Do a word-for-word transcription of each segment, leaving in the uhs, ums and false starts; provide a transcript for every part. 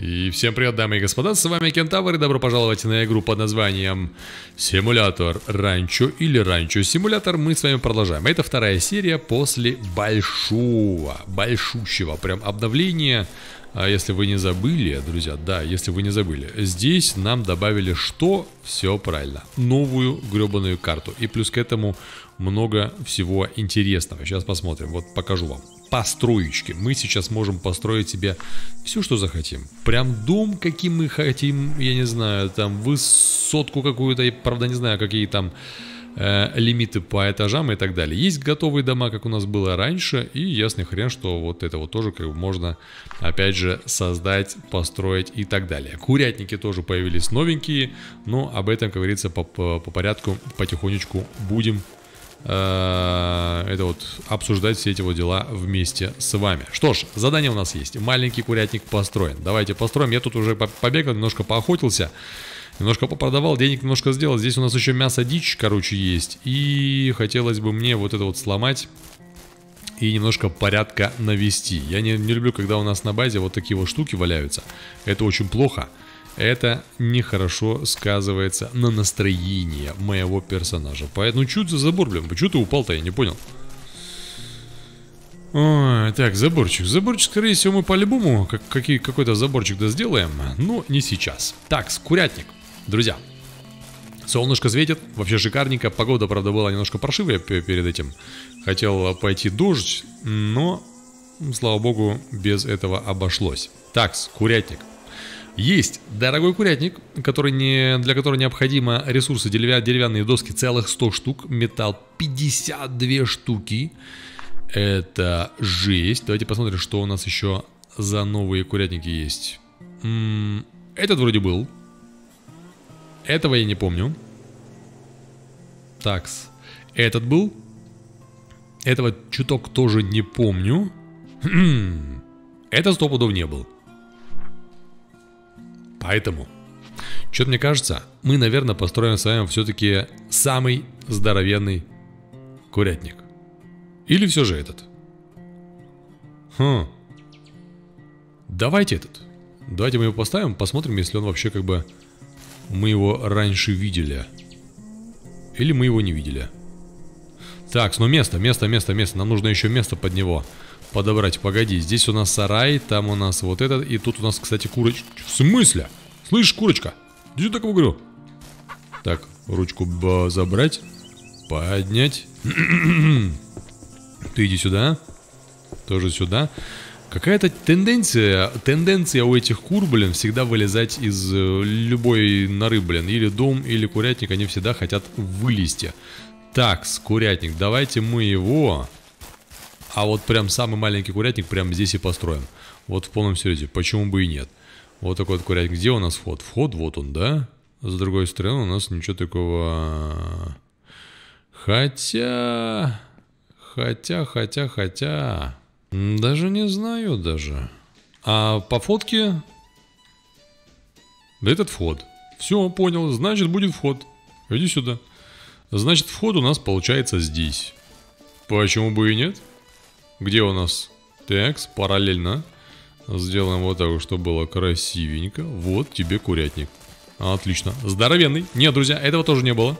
И всем привет, дамы и господа, с вами Кентавр, и добро пожаловать на игру под названием Симулятор Ранчо или Ранчо Симулятор. Мы с вами продолжаем. Это вторая серия после большого, большущего прям обновления. Если вы не забыли, друзья, да, если вы не забыли, здесь нам добавили что? Все правильно, новую гребаную карту. И плюс к этому много всего интересного. Сейчас посмотрим, вот покажу вам. Построечки. Мы сейчас можем построить себе все, что захотим. Прям дом, каким мы хотим, я не знаю, там высотку какую-то, и правда не знаю, какие там э, лимиты по этажам и так далее. Есть готовые дома, как у нас было раньше, и ясный хрен, что вот это вот тоже как бы можно, опять же, создать, построить и так далее. Курятники тоже появились новенькие, но об этом, как говорится, по, по, по порядку, потихонечку будем это вот обсуждать все эти вот дела вместе с вами. Что ж, задание у нас есть. Маленький курятник построен. Давайте построим. Я тут уже побегал, немножко поохотился, немножко попродавал, денег немножко сделал. Здесь у нас еще мясо, дичь, короче, есть. И хотелось бы мне вот это вот сломать и немножко порядка навести. Я не, не люблю, когда у нас на базе вот такие вот штуки валяются. Это очень плохо. Это нехорошо сказывается на настроении моего персонажа. Поэтому чуть за забор, блин, почему ты упал-то, я не понял. Ой, так, заборчик. Заборчик, скорее всего, мы по-любому как, какой-то заборчик да сделаем, но не сейчас. Так, курятник, друзья. Солнышко светит, вообще шикарненько. Погода, правда, была немножко паршивая перед этим. Хотел пойти дождь, но, слава богу, без этого обошлось. Так, курятник. Есть дорогой курятник, который не, для которого необходимо ресурсы, деревя, деревянные доски, целых сто штук, металл пятьдесят две штуки. Это жесть. Давайте посмотрим, что у нас еще за новые курятники есть. М-м, этот вроде был. Этого я не помню. Такс. Этот был. Этого чуток тоже не помню. Это сто пудов не был. Поэтому, что-то мне кажется, мы, наверное, построим с вами все-таки самый здоровенный курятник. Или все же этот? Хм. Давайте этот. Давайте мы его поставим, посмотрим, если он вообще как бы... Мы его раньше видели. Или мы его не видели. Так, ну место, место, место, место. Нам нужно еще место под него подобрать. Погоди, здесь у нас сарай, там у нас вот этот. И тут у нас, кстати, курочка. В смысле? Слышишь, курочка? Иди так говорю. Так, ручку забрать. Поднять. Ты иди сюда. Тоже сюда. Какая-то тенденция, тенденция у этих кур, блин, всегда вылезать из любой норы, блин. Или дом, или курятник, они всегда хотят вылезти. Так, курятник, давайте мы его... А вот прям самый маленький курятник прям здесь и построим. Вот в полном серьезе, почему бы и нет. Вот такой вот курятник. Где у нас вход? Вход вот он, да? С другой стороны у нас ничего такого... Хотя... Хотя, хотя, хотя... Даже не знаю даже. А по фотке... Да этот вход. Все, понял. Значит, будет вход. Иди сюда. Значит, вход у нас получается здесь. Почему бы и нет? Где у нас? Такс, параллельно. Сделаем вот так, чтобы было красивенько. Вот тебе курятник. Отлично. Здоровенный. Нет, друзья, этого тоже не было.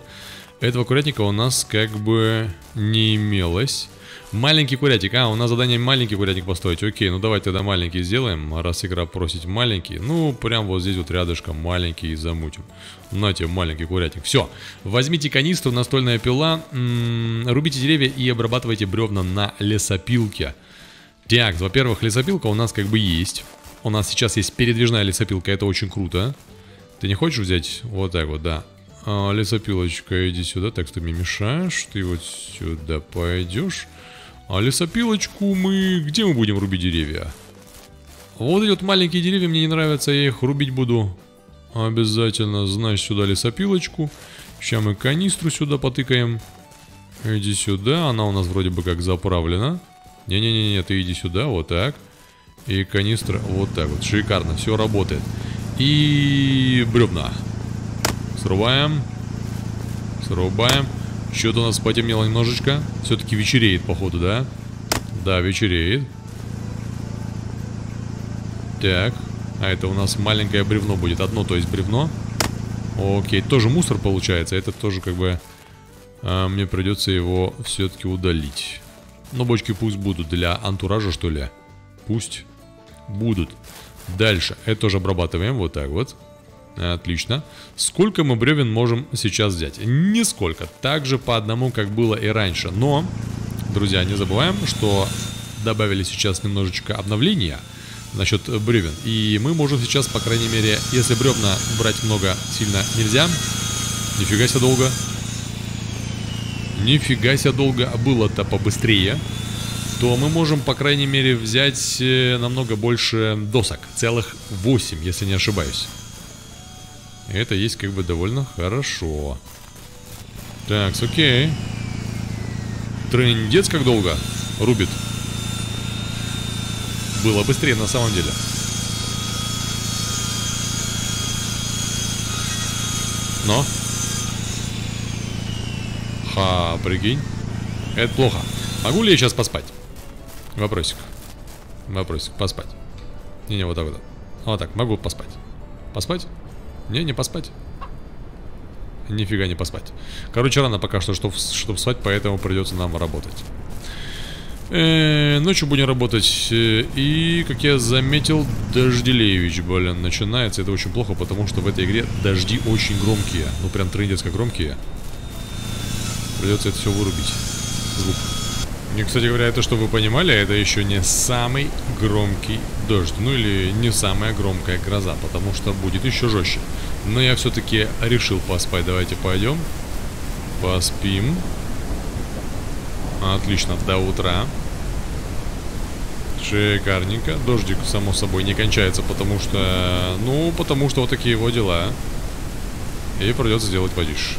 Этого курятника у нас как бы не имелось. Маленький курятник. А, у нас задание маленький курятник построить. Окей, ну давайте тогда маленький сделаем. Раз игра просит маленький. Ну, прям вот здесь вот рядышком маленький замутим. На тебе маленький курятник. Все. Возьмите канистру, настольная пила. М-м, рубите деревья и обрабатывайте бревна на лесопилке. Так, во-первых, лесопилка у нас как бы есть. У нас сейчас есть передвижная лесопилка. Это очень круто. Ты не хочешь взять? Вот так вот, да. А, лесопилочка, иди сюда. Так, ты мне мешаешь. Ты вот сюда пойдешь. А лесопилочку мы... Где мы будем рубить деревья? Вот эти вот маленькие деревья мне не нравятся, я их рубить буду. Обязательно, значит, сюда лесопилочку. Сейчас мы канистру сюда потыкаем. Иди сюда, она у нас вроде бы как заправлена. Не-не-не, ты иди сюда, вот так. И канистра вот так вот, шикарно, все работает. И... бревна. Срубаем. Срубаем. Что-то у нас потемнело немножечко. Все-таки вечереет, походу, да? Да, вечереет. Так, А это у нас маленькое бревно будет. Одно, то есть бревно. Окей, тоже мусор получается. Это тоже как бы... А, мне придется его все-таки удалить. Но бочки пусть будут. Для антуража, что ли? Пусть будут. Дальше. Это тоже обрабатываем. Вот так вот. Отлично. Сколько мы бревен можем сейчас взять? Нисколько. Так же по одному, как было и раньше. Но, друзья, не забываем, что добавили сейчас немножечко обновления насчет бревен. И мы можем сейчас, по крайней мере, если бревна брать много сильно нельзя. Нифига себе долго. Нифига себе долго. Было-то побыстрее. То мы можем, по крайней мере, взять намного больше досок. Целых восемь, если не ошибаюсь. Это есть как бы довольно хорошо. Так, окей. Трындец как долго рубит. Было быстрее на самом деле. Но. Ха, прикинь. Это плохо. Могу ли я сейчас поспать? Вопросик. Вопросик, поспать. Не-не, вот так вот. Вот так, могу поспать. Поспать? Не, не поспать. Нифига не поспать. Короче, рано пока что, чтобы спать, поэтому придется нам работать. Э-э, ночью будем работать. И, как я заметил, Дожделевич, блин, начинается. Это очень плохо, потому что в этой игре дожди очень громкие. Ну, прям трындец как громкие. Придется это все вырубить. Звук. И, кстати говоря, это, чтобы вы понимали, это еще не самый громкий дождь. Ну или не самая громкая гроза, потому что будет еще жестче. Но я все-таки решил поспать. Давайте пойдем. Поспим. Отлично, до утра. Шикарненько. Дождик, само собой, не кончается, потому что... Ну, потому что вот такие вот дела. И придется делать подише.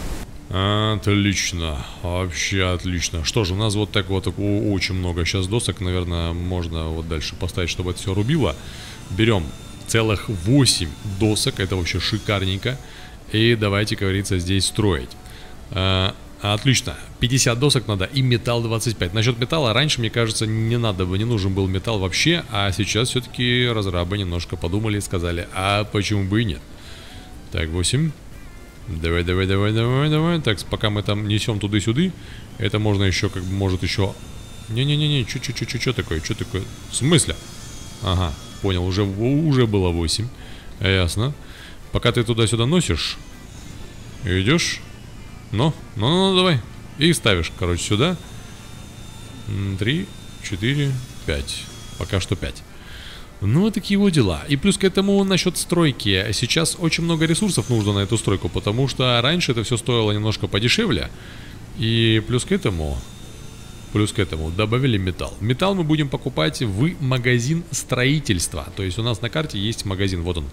Отлично, вообще отлично. Что же, у нас вот так вот очень много сейчас досок, наверное, можно вот дальше поставить, чтобы это все рубило. Берем целых восемь досок, это вообще шикарненько. И давайте, как говорится, здесь строить. а, Отлично, пятьдесят досок надо и металл двадцать пять. Насчет металла, раньше, мне кажется, не надо бы, не нужен был металл вообще. А сейчас все-таки разрабы немножко подумали и сказали, а почему бы и нет. Так, восемь. Давай, давай, давай, давай, давай. Так, пока мы там несем туды-сюды, это можно еще, как бы, может еще... Не-не-не-не, чуть-чуть-чуть, что такое, что такое? В смысле? Ага, понял, уже, уже было восемь. Ясно. Пока ты туда-сюда носишь, идешь, ну, ну-ну-ну, давай. И ставишь, короче, сюда. три, четыре, пять. Пока что пять. Ну, вот такие вот дела. И плюс к этому насчет стройки. Сейчас очень много ресурсов нужно на эту стройку, потому что раньше это все стоило немножко подешевле. И плюс к этому... Плюс к этому добавили металл. Металл мы будем покупать в магазин строительства. То есть у нас на карте есть магазин, вот он.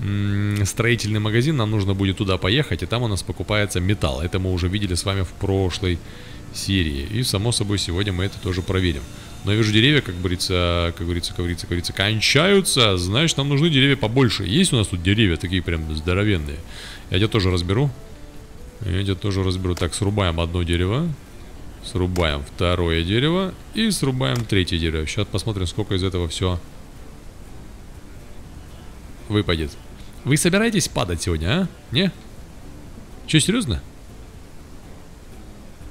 М-м, строительный магазин, нам нужно будет туда поехать, и там у нас покупается металл. Это мы уже видели с вами в прошлой серии. И, само собой, сегодня мы это тоже проверим. Но я вижу деревья, как говорится, как говорится, как говорится, как говорится, кончаются. Значит, нам нужны деревья побольше. Есть у нас тут деревья такие прям здоровенные. Я тебя тоже разберу. Я тебя тоже разберу. Так, срубаем одно дерево. Срубаем второе дерево. И срубаем третье дерево. Сейчас посмотрим, сколько из этого все выпадет. Вы собираетесь падать сегодня, а? Не? Че, серьезно?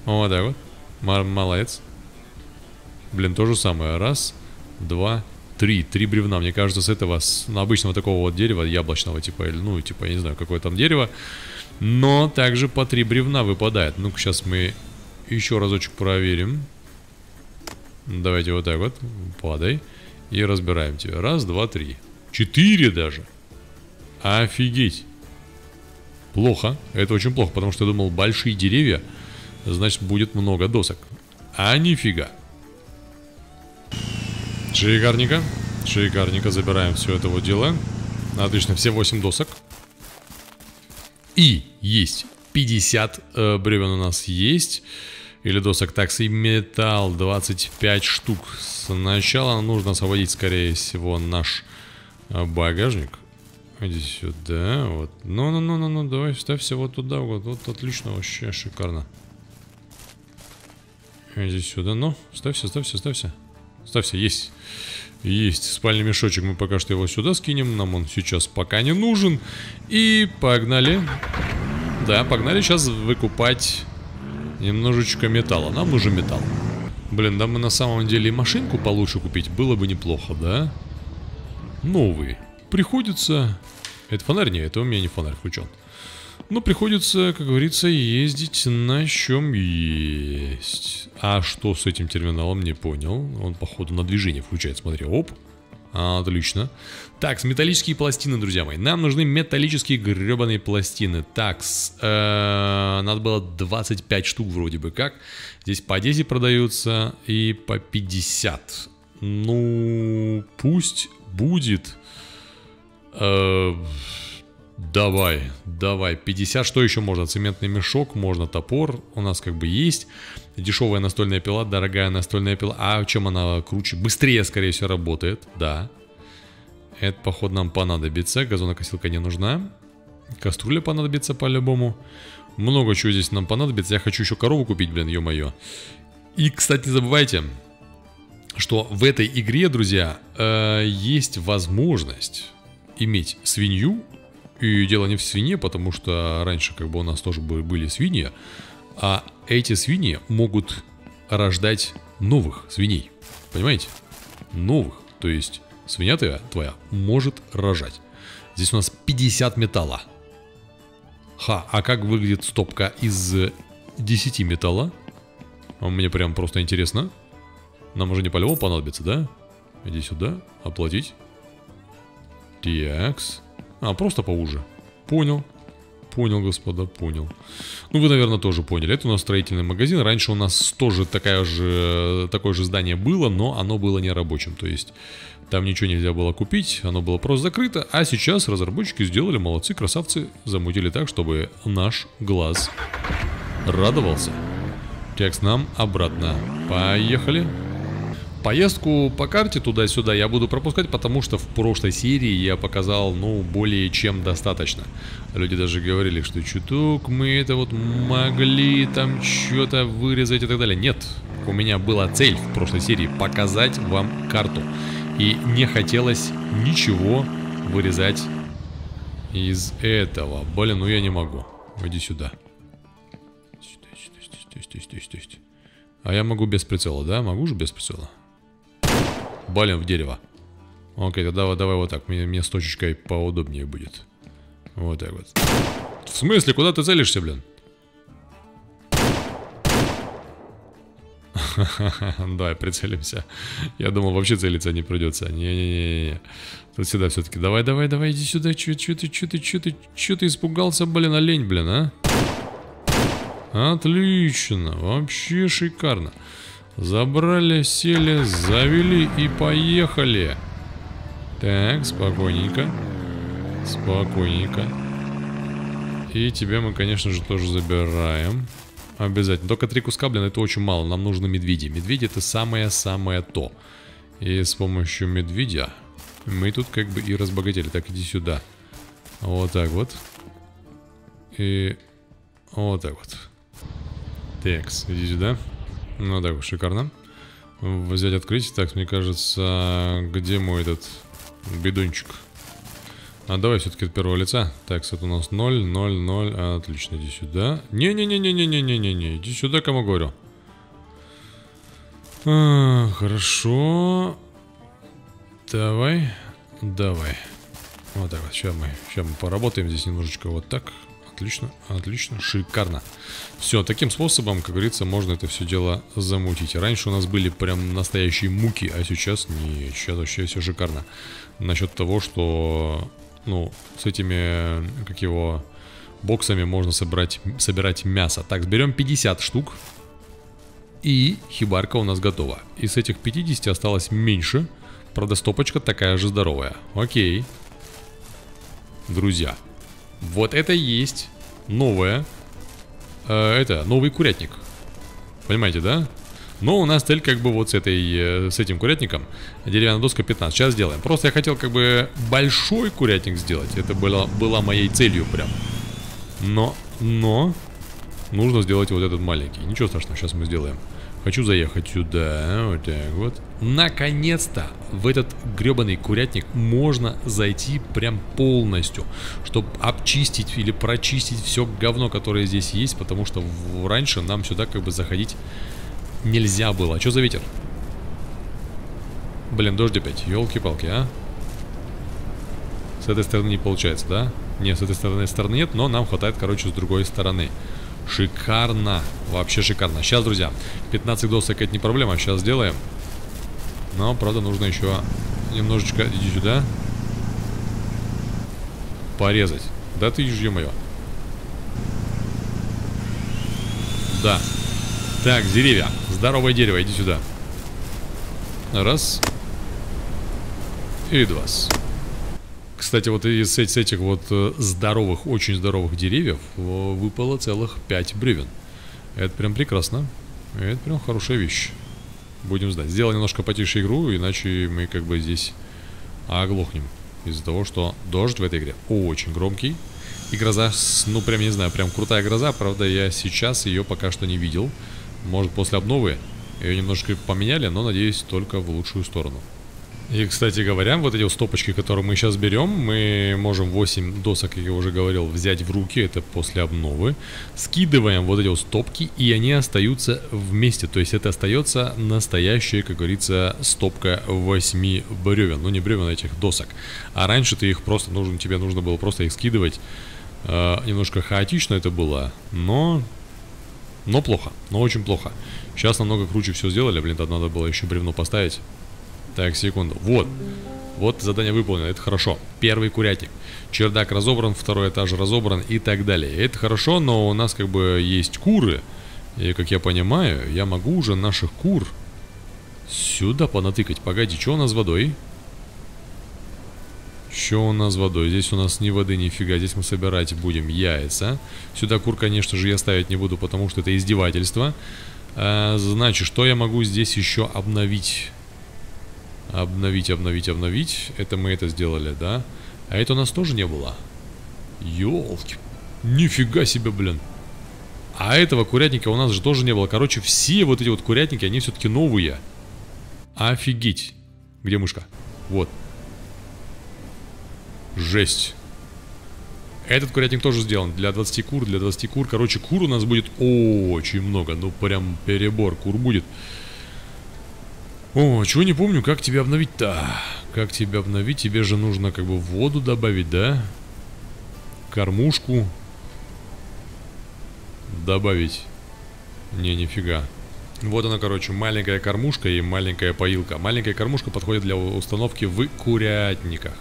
Вот так вот. Молодец. Блин, то же самое. Раз, два, три. Три бревна. Мне кажется, с этого, с обычного такого вот дерева, яблочного, типа, или, ну, типа, я не знаю, какое там дерево. Но также по три бревна выпадает. Ну-ка, сейчас мы еще разочек проверим. Давайте вот так вот. Падай. И разбираем тебя. Раз, два, три. Четыре даже. Офигеть. Плохо. Это очень плохо, потому что я думал, большие деревья, значит, будет много досок. А нифига. Шикарненько. Шикарненько. Забираем все это вот дело. Отлично. Все восемь досок. И есть пятьдесят э, бревен у нас есть. Или досок. Так, и металл двадцать пять штук. Сначала нужно освободить, скорее всего, наш багажник. Иди сюда. Вот. Ну-ну-ну-ну-ну. Давай ставь все вот туда. Вот, вот. Отлично. Вообще шикарно. Иди сюда. Ну, ставься, ставься, ставься. Ставься, есть. Есть спальный мешочек, мы пока что его сюда скинем. Нам он сейчас пока не нужен. И погнали. Да, погнали сейчас выкупать немножечко металла. Нам нужен металл. Блин, да мы на самом деле и машинку получше купить было бы неплохо, да? Новый. Приходится... Это фонарь? Нет, это у меня не фонарь включен. Но приходится, как говорится, ездить на чем есть. А что с этим терминалом, не понял. Он, походу, на движение включает. Смотри, оп. Отлично. Так, металлические пластины, друзья мои. Нам нужны металлические гребаные пластины. Так, э-э, надо было двадцать пять штук вроде бы как. Здесь по десять продаются и по пятьдесят. Ну, пусть будет. Э-э, давай, давай. пятьдесят, что еще можно? Цементный мешок, можно топор. У нас как бы есть. Дешевая настольная пила, дорогая настольная пила. А чем она круче? Быстрее, скорее всего, работает. Да. Это, походу, нам понадобится. Газонокосилка не нужна. Кастрюля понадобится по-любому. Много чего здесь нам понадобится. Я хочу еще корову купить, блин, ё-моё. И, кстати, не забывайте, что в этой игре, друзья, э, есть возможность иметь свинью. И дело не в свинье, потому что раньше как бы у нас тоже были свиньи. А эти свиньи могут рождать новых свиней. Понимаете? Новых. То есть свинья твоя может рожать. Здесь у нас пятьдесят металла. Ха, а как выглядит стопка из десяти металла? Мне прям просто интересно. Нам уже не по-любому понадобится, да? Иди сюда, оплатить. Текс. А, просто поуже. Понял. Понял, господа, понял. Ну, вы, наверное, тоже поняли. Это у нас строительный магазин. Раньше у нас тоже такая же, такое же здание было, но оно было не рабочим. То есть там ничего нельзя было купить, оно было просто закрыто. А сейчас разработчики сделали, молодцы, красавцы. Замутили так, чтобы наш глаз радовался. Текст нам обратно. Поехали. Поездку по карте туда-сюда я буду пропускать, потому что в прошлой серии я показал, ну, более чем достаточно. Люди даже говорили, что чуток мы это вот могли там что-то вырезать и так далее. Нет, у меня была цель в прошлой серии показать вам карту. И не хотелось ничего вырезать из этого. Блин, ну я не могу. Иди сюда. Сюда, сюда, сюда, сюда, сюда, сюда, сюда. А я могу без прицела, да? Могу же без прицела? Блин, в дерево. Окей, тогда давай вот так. Мне, мне с точечкой поудобнее будет. Вот так вот. В смысле, куда ты целишься, блин? Давай, прицелимся. Я думал, вообще целиться не придется. Не-не-не. Тут сюда все-таки. Давай, давай, давай, иди сюда. Че ты, че ты, че ты, че ты испугался, блин, олень, блин, а? Отлично, вообще шикарно. Забрали, сели, завели и поехали. Так, спокойненько. Спокойненько. И тебя мы, конечно же, тоже забираем. Обязательно. Только три куска, блин, это очень мало. Нам нужны медведи. Медведи — это самое-самое то. И с помощью медведя мы тут как бы и разбогатели. Так, иди сюда. Вот так вот. И вот так вот. Текс, иди сюда. Ну так, шикарно. Взять, открыть. Так, мне кажется, где мой этот бидончик? А давай все-таки от первого лица. Так, это у нас ноль, ноль, ноль. Отлично, иди сюда. Не-не-не-не-не-не-не-не-не. Иди сюда, кому говорю. А, хорошо. Давай. Давай. Вот так вот. Сейчас мы, сейчас мы поработаем здесь немножечко вот так. Отлично, отлично, шикарно. Все, таким способом, как говорится, можно это все дело замутить. Раньше у нас были прям настоящие муки, а сейчас не, сейчас вообще все шикарно. Насчет того, что, ну, с этими, как его, боксами можно собрать, собирать мясо. Так, берем пятьдесят штук. И хибарка у нас готова. Из этих пятидесяти осталось меньше. Правда, стопочка такая же здоровая. Окей. Друзья. Вот это и есть новое, э, это, новый курятник. Понимаете, да? Но у нас цель как бы вот с, этой, э, с этим курятником. Деревянная доска пятнадцать. Сейчас сделаем. Просто я хотел как бы большой курятник сделать. Это было, была моей целью прям. Но, но нужно сделать вот этот маленький. Ничего страшного, сейчас мы сделаем. Хочу заехать сюда. Вот так вот. Наконец-то в этот гребаный курятник можно зайти прям полностью, чтобы обчистить или прочистить все говно, которое здесь есть. Потому что раньше нам сюда как бы заходить нельзя было. Что за ветер? Блин, дождь опять. Ёлки-палки, а? С этой стороны не получается, да? Нет, с этой стороны, стороны нет, но нам хватает, короче, с другой стороны. Шикарно. Вообще шикарно. Сейчас, друзья, пятнадцать досок — это не проблема. Сейчас сделаем. Но, правда, нужно еще немножечко... Иди сюда. Порезать. Да ты, ё-моё. Да. Так, деревья. Здоровое дерево. Иди сюда. Раз. И два. Кстати, вот из этих вот здоровых, очень здоровых деревьев выпало целых пять бревен. Это прям прекрасно. Это прям хорошая вещь. Будем знать. Сделаем немножко потише игру, иначе мы как бы здесь оглохнем. Из-за того, что дождь в этой игре очень громкий. И гроза, ну прям не знаю, прям крутая гроза. Правда, я сейчас ее пока что не видел. Может, после обновы ее немножко поменяли, но, надеюсь, только в лучшую сторону. И, кстати говоря, вот эти вот стопочки, которые мы сейчас берем, мы можем восемь досок, как я уже говорил, взять в руки, это после обновы. Скидываем вот эти вот стопки, и они остаются вместе, то есть это остается настоящая, как говорится, стопка восемь бревен. Ну не бревен, а этих досок. А раньше ты их просто нужен, тебе нужно было просто их скидывать. Э, немножко хаотично это было, но... Но плохо, но очень плохо. Сейчас намного круче все сделали, блин, там надо было еще бревно поставить. Так, секунду. Вот. Вот задание выполнено. Это хорошо. Первый курятник. Чердак разобран, второй этаж разобран и так далее. Это хорошо, но у нас как бы есть куры. И, как я понимаю, я могу уже наших кур сюда понатыкать. Погоди, что у нас с водой? Что у нас с водой? Здесь у нас ни воды, нифига. Здесь мы собирать будем яйца. Сюда кур, конечно же, я ставить не буду, потому что это издевательство. А, значит, что я могу здесь еще обновить? Обновить, обновить, обновить. Это мы это сделали, да? А это у нас тоже не было. Ёлки. Нифига себе, блин. А этого курятника у нас же тоже не было. Короче, все вот эти вот курятники, они все-таки новые. Офигеть. Где мышка? Вот. Жесть. Этот курятник тоже сделан. Для двадцати кур, для двадцати кур. Короче, кур у нас будет очень много. Ну, прям перебор кур будет. О, чего не помню, как тебя обновить-то? Как тебя обновить? Тебе же нужно как бы воду добавить, да? Кормушку добавить. Не, нифига. Вот она, короче, маленькая кормушка и маленькая поилка. Маленькая кормушка подходит для установки в курятниках.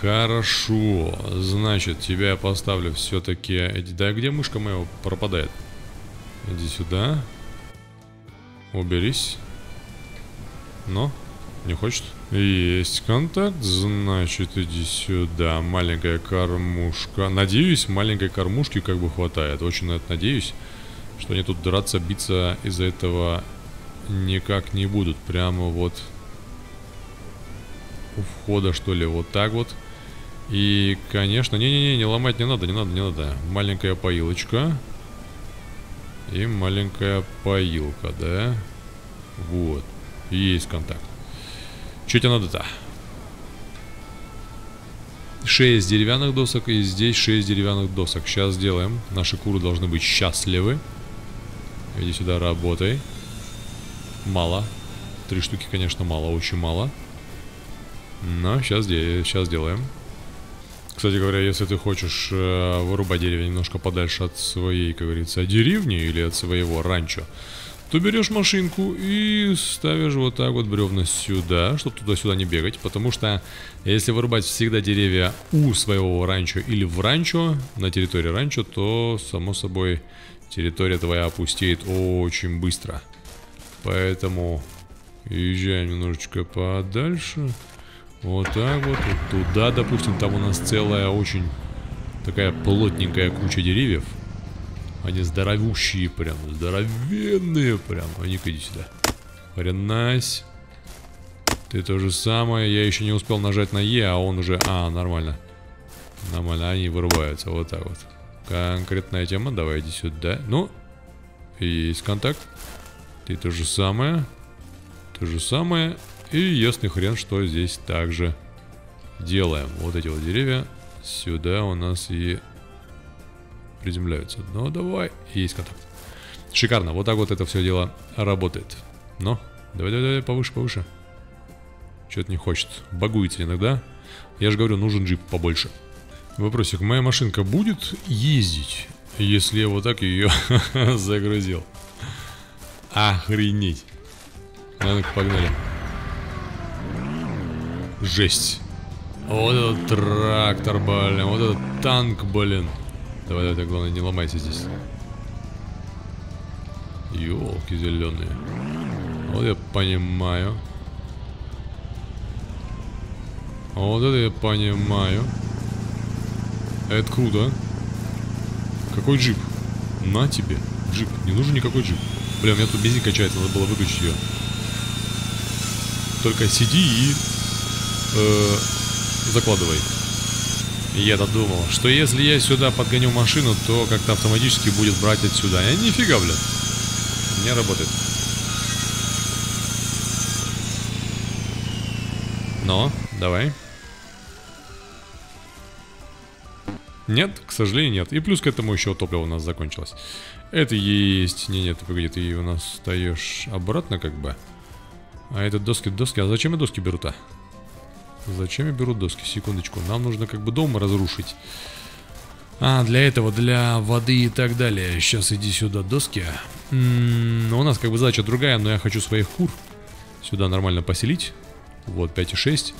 Хорошо. Значит, тебя я поставлю все-таки... Да где мышка моя пропадает? Иди сюда. Уберись. Но не хочет. Есть контакт. Значит, иди сюда. Маленькая кормушка. Надеюсь, маленькой кормушки как бы хватает. Очень на это надеюсь, что они тут драться, биться из-за этого никак не будут. Прямо вот у входа, что ли. Вот так вот. И, конечно... Не-не-не, не ломать не надо, не надо, не надо. Маленькая поилочка. И маленькая поилка, да? Вот. Есть контакт. Что тебе надо-то? шесть деревянных досок. И здесь шесть деревянных досок. Сейчас сделаем. Наши куры должны быть счастливы. Иди сюда, работай. Мало. Три штуки, конечно, мало. Очень мало. Но сейчас, сейчас делаем. Кстати говоря, если ты хочешь вырубать деревья немножко подальше от своей, как говорится, деревни или от своего ранчо, то берешь машинку и ставишь вот так вот бревна сюда, чтобы туда-сюда не бегать. Потому что если вырубать всегда деревья у своего ранчо или в ранчо, на территории ранчо, то, само собой, территория твоя опустеет очень быстро. Поэтому езжай немножечко подальше. Вот так вот, вот туда, допустим, там у нас целая очень такая плотненькая куча деревьев. Они здоровущие прям, здоровенные прям. А ну-ка, иди сюда. Хренась. Ты то же самое. Я еще не успел нажать на Е, а он уже... А, нормально. Нормально, они вырываются. Вот так вот. Конкретная тема. Давай, иди сюда. Ну, есть контакт. И то же самое. То же самое. И ясный хрен, что здесь также делаем. Вот эти вот деревья сюда у нас и приземляются. Ну, давай. Есть контакт. Шикарно. Вот так вот это все дело работает. Но. Давай-давай-давай, повыше, повыше. Что-то не хочется. Багуется иногда. Я же говорю, нужен джип побольше. Вопросик. Моя машинка будет ездить, если я вот так ее загрузил? Охренеть. Ладно, погнали. Жесть. Вот этот трактор, блин. Вот этот танк, блин. Давай, давай, так, главное, не ломайся здесь. Ёлки зеленые. Вот я понимаю. Вот это я понимаю. Это круто. Какой джип? На тебе. Джип. Не нужен никакой джип. Бля, у меня тут бензин качается, надо было выключить ее. Только сиди и э, закладывай. Я додумал, что если я сюда подгоню машину, то как-то автоматически будет брать отсюда. А нифига, бля. Не работает. Но, давай. Нет, к сожалению, нет. И плюс к этому еще топливо у нас закончилось. Это есть... Не, нет, погоди, ты у нас встаешь обратно как бы. А это доски, доски. А зачем я доски беру-то? Зачем я беру доски? Секундочку. Нам нужно как бы дом разрушить. А, для этого, для воды и так далее. Сейчас иди сюда, доски. М-м, у нас как бы задача другая, но я хочу своих кур сюда нормально поселить. Вот, пять и шесть.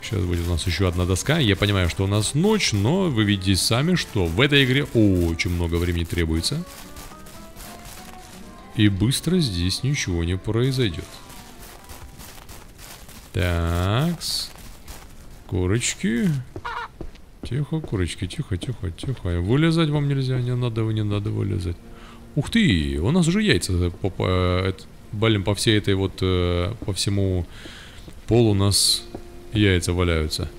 Сейчас будет у нас еще одна доска. Я понимаю, что у нас ночь, но вы видите сами, что в этой игре очень много времени требуется. И быстро здесь ничего не произойдет. Так-с. Курочки. Тихо, курочки, тихо, тихо, тихо. Вылезать вам нельзя, не надо, не надо вылезать. Ух ты, у нас уже яйца, блин, по всей этой вот, по всему полу у нас... Яйца валяются.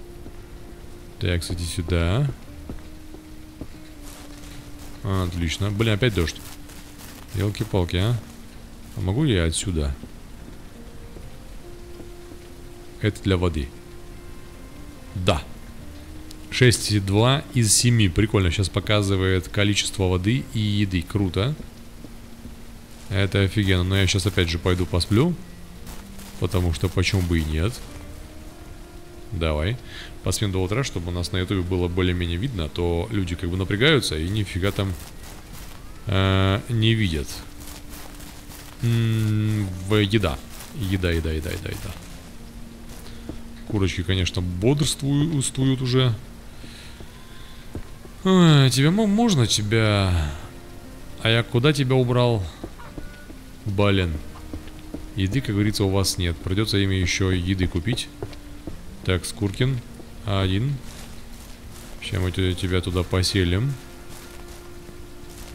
Так, иди сюда. Отлично. Блин, опять дождь. Елки-палки, а? А могу я отсюда? Это для воды. Да. шесть и два из семи. Прикольно. Сейчас показывает количество воды и еды. Круто. Это офигенно. Но я сейчас опять же пойду посплю. Потому что почему бы и нет. Давай. Поспим до утра, чтобы у нас на ютубе было более-менее видно. А то люди как бы напрягаются и нифига там э, не видят. М-м, еда. Еда, еда, еда, еда, еда. Курочки, конечно, бодрствуют уже. А, тебе можно тебя... А я куда тебя убрал? Блин. Еды, как говорится, у вас нет. Придется ими еще еды купить. Так, Скуркин. Один. Сейчас мы тебя туда поселим.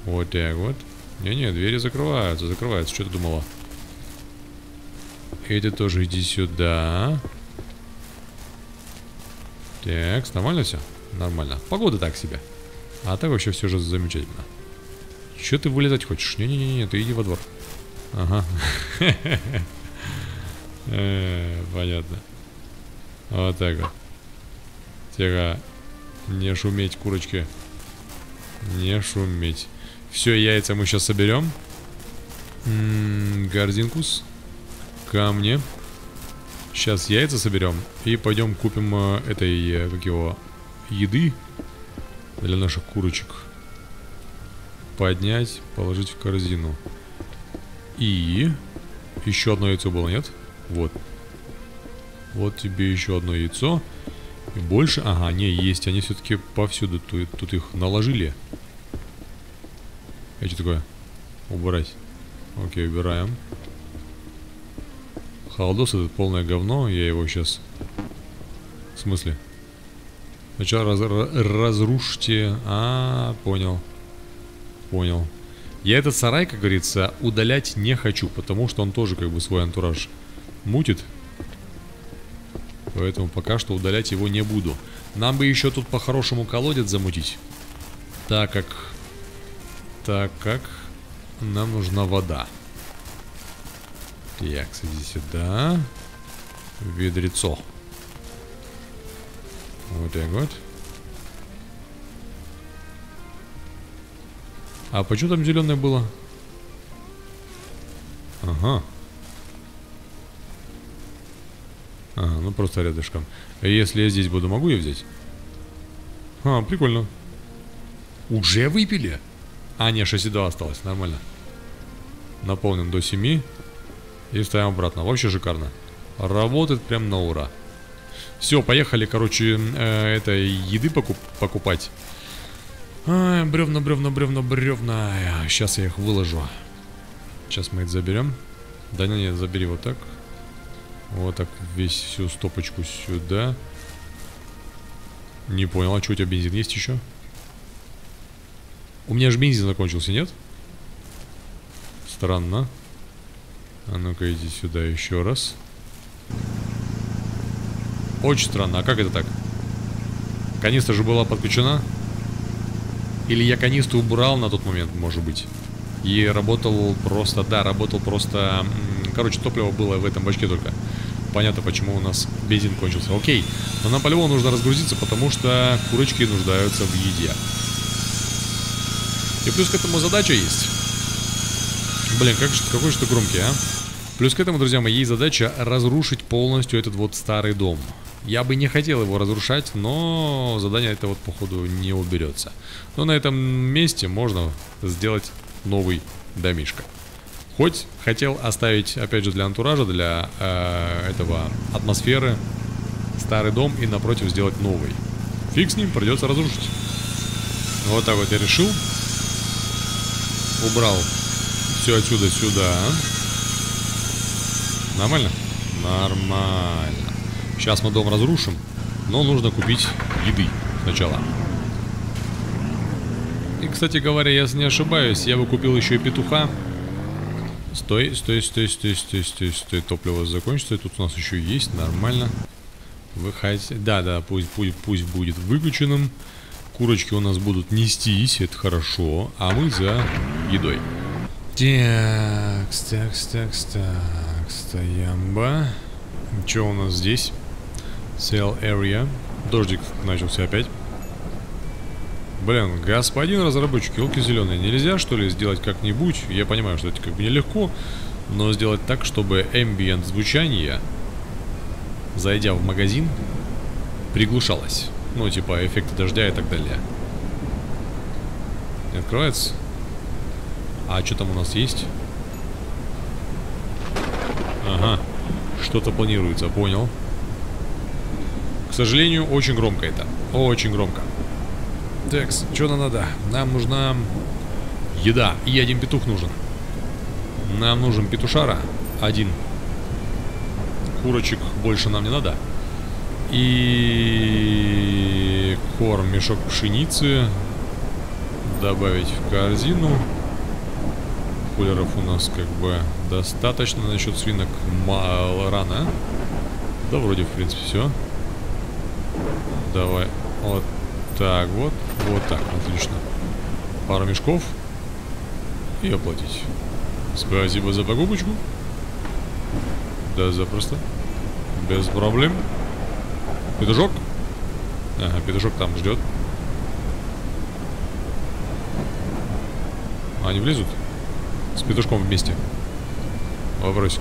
Вот так вот. Не-не, двери закрываются, закрываются. Что ты думала? И ты тоже иди сюда. Так, нормально все? Нормально. Погода так себе. А так вообще все же замечательно. Че ты вылезать хочешь? Не-не-не, ты иди во двор. Ага. Понятно. Вот так вот. Тихо. Не шуметь, курочки. Не шуметь. Все, яйца мы сейчас соберем. М-м, гординкус. Камни. Сейчас яйца соберем. И пойдем купим э, этой, э, как его, еды. Для наших курочек. Поднять, положить в корзину. И... Еще одно яйцо было, нет? Вот. Вот тебе еще одно яйцо. И больше... Ага, не, есть. Они все-таки повсюду. Тут, тут их наложили. Это что такое? Убрать. Окей, убираем. Халдос это полное говно. Я его сейчас... В смысле? Сначала раз... разрушьте. А, понял. Понял. Я этот сарай, как говорится, удалять не хочу. Потому что он тоже как бы свой антураж мутит. Поэтому пока что удалять его не буду. Нам бы еще тут по-хорошему колодец замутить. Так как... Так как... Нам нужна вода. Так, садись сюда. Ведрецо. Вот так вот. А почему там зеленое было? Ага. Ага, ну просто рядышком. Если я здесь буду, могу я взять? А, прикольно. Уже выпили? А, нет, шесть и два осталось, нормально. Наполним до семи. И ставим обратно, вообще шикарно. Работает прям на ура. Все, поехали, короче, э, это еды покуп покупать. А, бревна, бревна, бревна, бревна. Сейчас я их выложу. Сейчас мы их заберем. Да не, не, забери вот так. Вот так, весь всю стопочку сюда. Не понял, а что у тебя бензин есть еще? У меня же бензин закончился, нет? Странно. А ну-ка иди сюда еще раз. Очень странно, а как это так? Канистра же была подключена. Или я канистру убрал на тот момент, может быть. И работал просто, да, работал просто... Короче, топливо было в этом бачке только. Понятно, почему у нас бензин кончился. Окей, но нам по-любому нужно разгрузиться, потому что курочки нуждаются в еде. И плюс к этому задача есть. Блин, как, какой же ты громкий, а? Плюс к этому, друзья мои, есть задача разрушить полностью этот вот старый дом. Я бы не хотел его разрушать, но задание это вот, походу, не уберется. Но на этом месте можно сделать новый домишко. Хоть хотел оставить, опять же, для антуража, для э, этого атмосферы старый дом и напротив сделать новый. Фиг с ним, придется разрушить. Вот так вот я решил. Убрал все отсюда сюда. Нормально? Нормально. Сейчас мы дом разрушим, но нужно купить еды сначала. И, кстати говоря, если не ошибаюсь, я бы купил еще и петуха. Стой, стой, стой, стой, стой, стой, стой. Топливо закончится. Тут у нас еще есть, нормально. Выходите. Да, да, пусть, пусть, пусть будет выключенным. Курочки у нас будут нестись, это хорошо. А мы за едой. Такс, такс, такс, такс. Стоямба. Что у нас здесь? Sale area. Дождик начался опять. Блин, господин разработчик, елки зеленые, нельзя что ли сделать как-нибудь? Я понимаю, что это как бы нелегко, но сделать так, чтобы ambient звучание, зайдя в магазин, приглушалось. Ну, типа эффекты дождя и так далее. Не открывается? А что там у нас есть? Ага. Что-то планируется, понял. К сожалению, очень громко это. Очень громко. Текс, что нам надо? Нам нужна еда. И один петух нужен. Нам нужен петушара. Один. Курочек больше нам не надо. И корм, мешок пшеницы. Добавить в корзину. Кулеров у нас как бы достаточно. Насчет свинок мало рано. Да вроде в принципе все. Давай. Вот так вот. Вот так. Отлично. Пару мешков. И оплатить. Спасибо за покупочку. Да запросто. Без проблем. Петушок? Ага, петушок там ждет. Они влезут? С петушком вместе. Вопросик.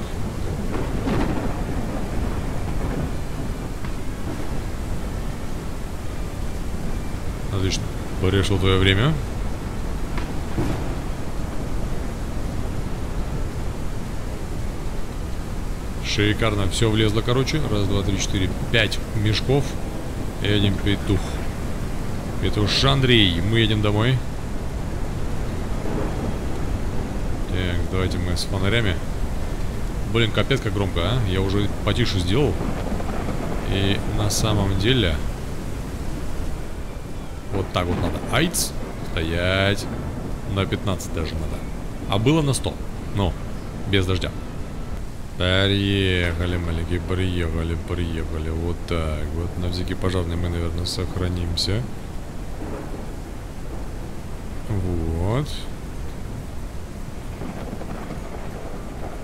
Отлично. Порешил твое время. Шикарно. Все влезло, короче. Раз, два, три, четыре, пять мешков. И один петух. Петуш Андрей. Мы едем домой. Так, давайте мы с фонарями. Блин, капец как громко, а. Я уже потише сделал. И на самом деле... Вот так вот надо. Айц. Стоять. На пятнадцать даже надо. А было на сто. Ну, без дождя. Приехали, маленькие. Приехали, приехали. Вот так. Вот на всякий пожарный мы, наверное, сохранимся. Вот.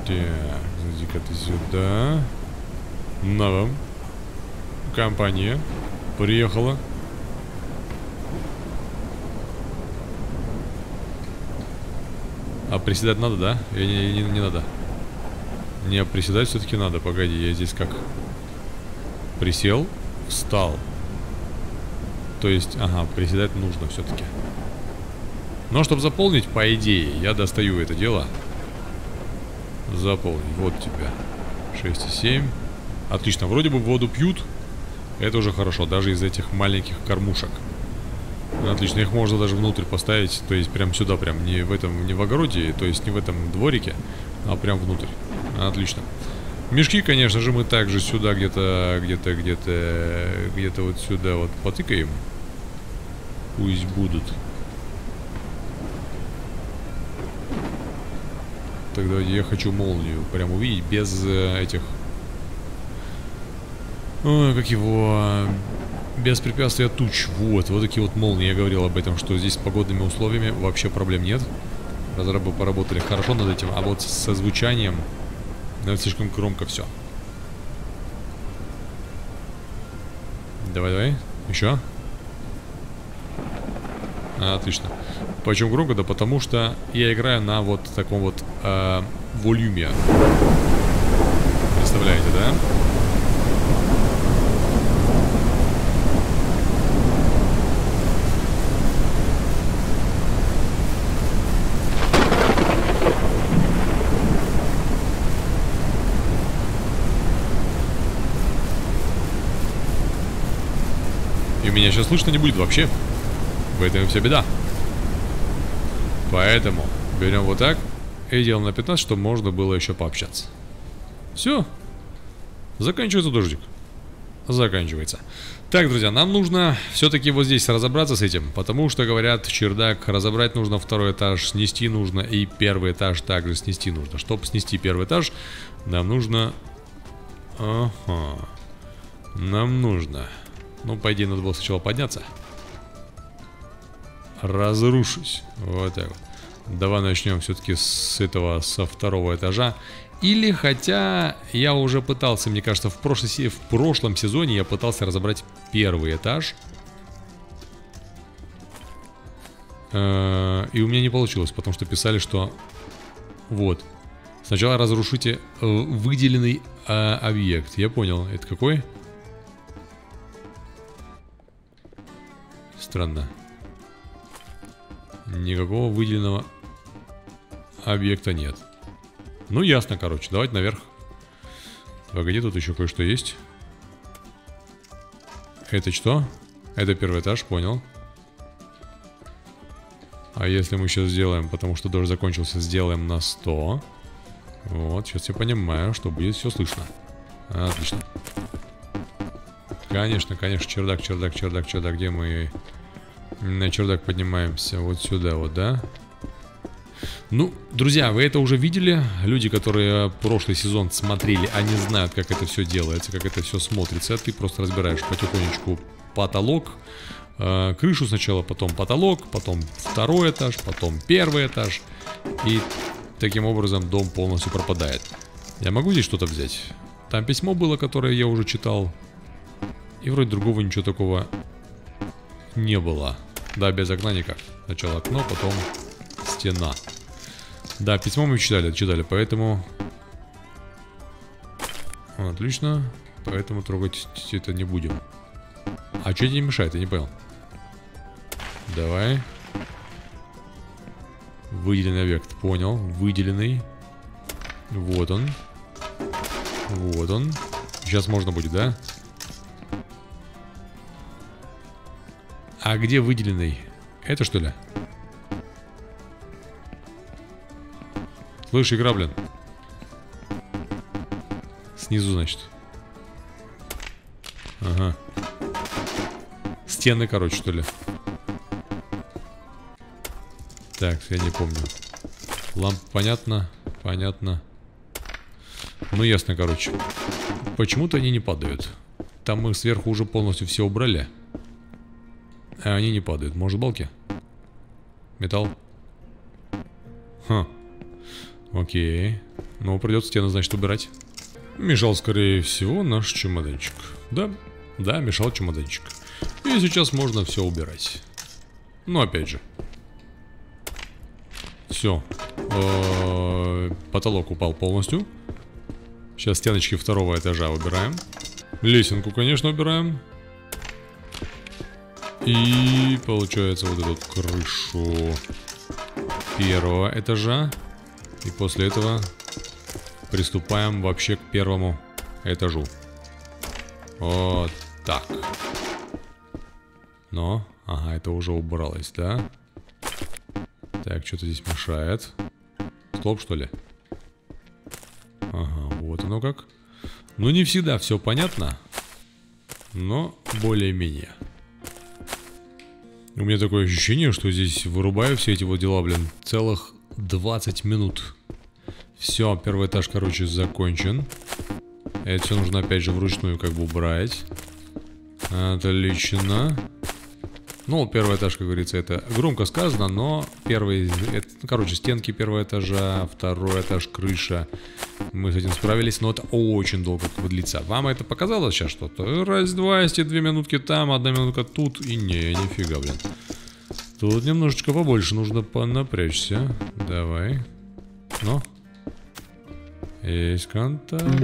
Так. Зайди-ка ты сюда. На вам. Компания приехала. А приседать надо, да? Или не, не, не надо? Не, приседать все-таки надо. Погоди, я здесь как? Присел, встал. То есть, ага, приседать нужно все-таки. Но чтобы заполнить, по идее, я достаю это дело. Заполнить. Вот тебя. шесть и семь. Отлично. Вроде бы воду пьют. Это уже хорошо. Даже из этих маленьких кормушек. Отлично. Их можно даже внутрь поставить. То есть прям сюда. Прям не в этом, не в огороде. То есть не в этом дворике. А прям внутрь. Отлично. Мешки, конечно же, мы также сюда где-то, где-то, где-то, где-то вот сюда вот потыкаем. Пусть будут. Тогда я хочу молнию прям увидеть без э, этих... Ой, как его... Без препятствия туч. Вот, вот такие вот молнии. Я говорил об этом, что здесь с погодными условиями вообще проблем нет. Разрабы поработали хорошо над этим. А вот со звучанием... Наверное, слишком громко все. Давай, давай. Еще. Отлично. Почему громко? Да потому что я играю на вот таком вот э, волюме. Представляете, да? И меня сейчас слышно не будет вообще. В этом вся беда. Поэтому берем вот так и делаем на пятнадцать, чтобы можно было еще пообщаться. Все. Заканчивается дождик. Заканчивается. Так, друзья, нам нужно все-таки вот здесь разобраться с этим. Потому что, говорят, чердак разобрать нужно, второй этаж снести нужно и первый этаж также снести нужно. Чтобы снести первый этаж, нам нужно... Ага. Нам нужно... Ну, по идее, надо было сначала подняться. Разрушусь. Вот так вот. Давай начнем все-таки с этого, со второго этажа. Или, хотя, я уже пытался, мне кажется, в, прошлой, в прошлом сезоне я пытался разобрать первый этаж. И у меня не получилось, потому что писали, что... Вот. Сначала разрушите выделенный объект. Я понял. Это какой? Странно. Никакого выделенного объекта нет. Ну, ясно, короче. Давайте наверх. Погоди, тут еще кое-что есть. Это что? Это первый этаж, понял. А если мы сейчас сделаем, потому что дождь закончился, сделаем на сто. Вот, сейчас я понимаю, что будет все слышно. Отлично. Конечно, конечно, чердак, чердак, чердак, чердак. Где мы... На чердак поднимаемся вот сюда вот, да? Ну, друзья, вы это уже видели. Люди, которые прошлый сезон смотрели, они знают, как это все делается, как это все смотрится. Ты просто разбираешь потихонечку потолок, э, крышу сначала, потом потолок, потом второй этаж, потом первый этаж. И таким образом дом полностью пропадает. Я могу здесь что-то взять? Там письмо было, которое я уже читал. И вроде другого ничего такого не было. Да, без окна никак. Сначала окно, потом стена. Да, письмо мы читали, читали, поэтому... Отлично. Поэтому трогать это не будем. А что тебе мешает? Я не понял. Давай. Выделенный объект. Понял. Выделенный. Вот он. Вот он. Сейчас можно будет, да? А где выделенный? Это что ли? Слышь, игра, блин. Снизу, значит. Ага. Стены, короче, что ли. Так, я не помню. Лампа, понятно. Понятно. Ну, ясно, короче. Почему-то они не падают. Там мы сверху уже полностью все убрали. А они не падают. Может, балки? Металл? Ха. Окей. Но придется тебя, значит, убирать. Мешал, скорее всего, наш чемоданчик. Да, да, мешал чемоданчик. И сейчас можно все убирать. Но опять же. Все. Потолок упал полностью. Сейчас стеночки второго этажа убираем. Лесенку, конечно, убираем. И получается вот эту крышу первого этажа. И после этого приступаем вообще к первому этажу. Вот так. Но, ага, это уже убралось, да? Так, что-то здесь мешает. Стоп, что ли? Ага, вот оно как. Ну, не всегда все понятно. Но более-менее. У меня такое ощущение, что здесь вырубаю все эти вот дела, блин, целых двадцать минут. Все, первый этаж, короче, закончен. Это все нужно опять же вручную как бы убрать. Отлично. Ну, первый этаж, как говорится, это громко сказано, но первый, это, короче, стенки первого этажа, второй этаж, крыша. Мы с этим справились, но это очень долго длится. Вам это показалось сейчас что-то? Раз, два, если две минутки там, одна минутка тут. И не, нифига, блин. Тут немножечко побольше нужно понапрячься. Давай. Ну. Есть контакт.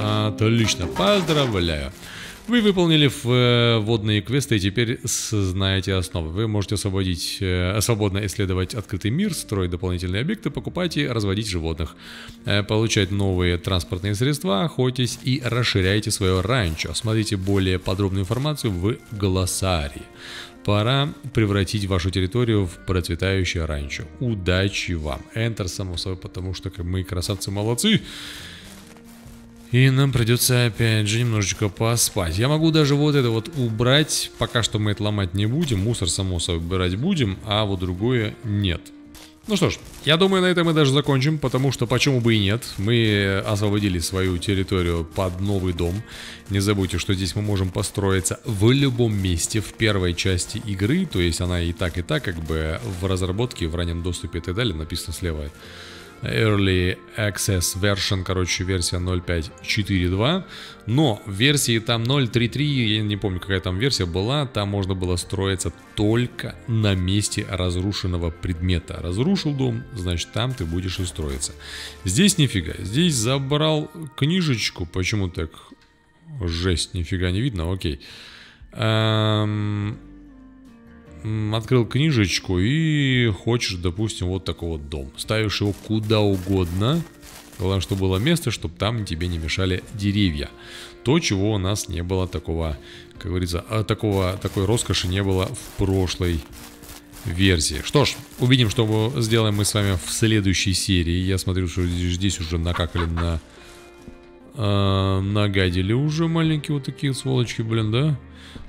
Отлично, поздравляю. Вы выполнили водные квесты и теперь знаете основы. Вы можете освободить, свободно исследовать открытый мир, строить дополнительные объекты, покупать и разводить животных, получать новые транспортные средства, охотитесь и расширяйте свое ранчо. Смотрите более подробную информацию в глоссарии. Пора превратить вашу территорию в процветающее ранчо. Удачи вам. Энтер, само собой, потому что мы красавцы-молодцы. И нам придется опять же немножечко поспать. Я могу даже вот это вот убрать. Пока что мы это ломать не будем. Мусор, само собой, убирать будем. А вот другое нет. Ну что ж, я думаю, на этом мы даже закончим. Потому что почему бы и нет. Мы освободили свою территорию под новый дом. Не забудьте, что здесь мы можем построиться в любом месте в первой части игры. То есть она и так, и так как бы в разработке, в раннем доступе и так далее. Написано слева. Early Access Version, короче, версия ноль пять четыре два. Но версии там ноль три три, я не помню, какая там версия была. Там можно было строиться только на месте разрушенного предмета. Разрушил дом, значит, там ты будешь и строиться. Здесь нифига. Здесь забрал книжечку. Почему так? Жесть, нифига не видно, окей. Эм... Открыл книжечку и хочешь, допустим, вот такой вот дом. Ставишь его куда угодно. Главное, чтобы было место, чтобы там тебе не мешали деревья. То, чего у нас не было такого, как говорится, а такого, такой роскоши не было в прошлой версии. Что ж, увидим, что мы сделаем мы с вами в следующей серии. Я смотрю, что здесь уже накакали на... Э, нагадили уже маленькие вот такие сволочки, блин, да?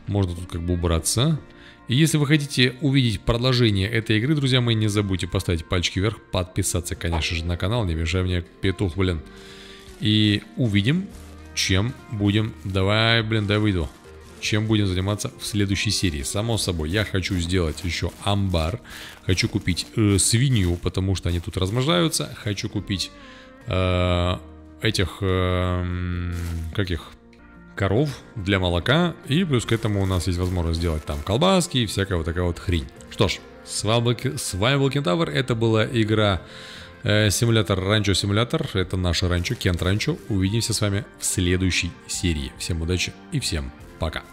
Можно тут как бы убраться. И если вы хотите увидеть продолжение этой игры, друзья мои, не забудьте поставить пальчики вверх, подписаться, конечно же, на канал, не мешай мне, петух, блин. И увидим, чем будем, давай, блин, дай выйду, чем будем заниматься в следующей серии. Само собой, я хочу сделать еще амбар, хочу купить э, свинью, потому что они тут размножаются, хочу купить э, этих, э, каких... коров для молока. И плюс к этому у нас есть возможность сделать там колбаски и всякая вот такая вот хрень. Что ж, с вами был Кентавр. Это была игра э, Симулятор, Ранчо Симулятор. Это наше ранчо, Кент Ранчо. Увидимся с вами в следующей серии. Всем удачи и всем пока.